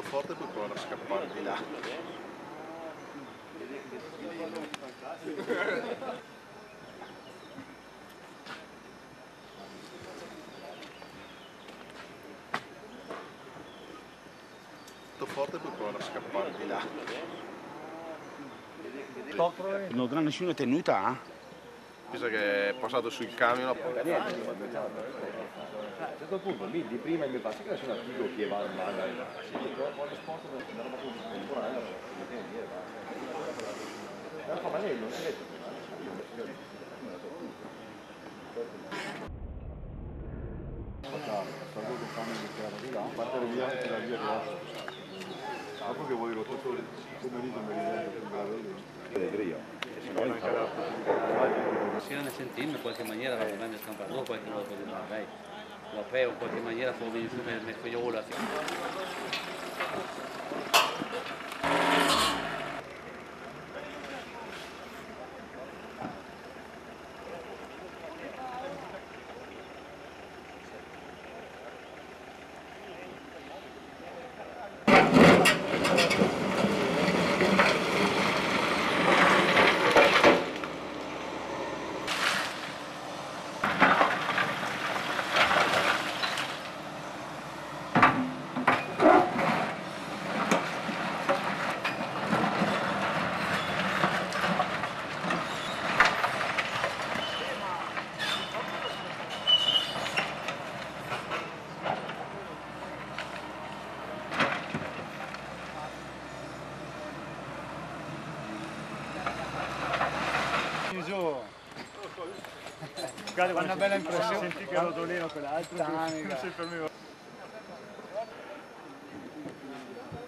Forte e poi provare a scappare di là. Forte e poi provare a scappare di là. Non avrà nessuna tenuta? Penso che è passato sul camion a poco. A un certo punto lì di prima mi passa che sono attivo che va in mano. Sì, però poi lo sport non è una cosa temporanea, lo tiene lì e va. Ma lei non si vede. Salvo il camion che tirava di là, battere via e tirare via di là. Dopo che voi lo faccio come lì, mi rivedo più bravo lì. Se non ne sentimmo in qualche maniera la problema del campanello, qualche volta di là, dai. Ma poi in qualche maniera può venire su nel figliola. Guarda, una bella impressione, senti che rotolino quell'altro, non si fermava.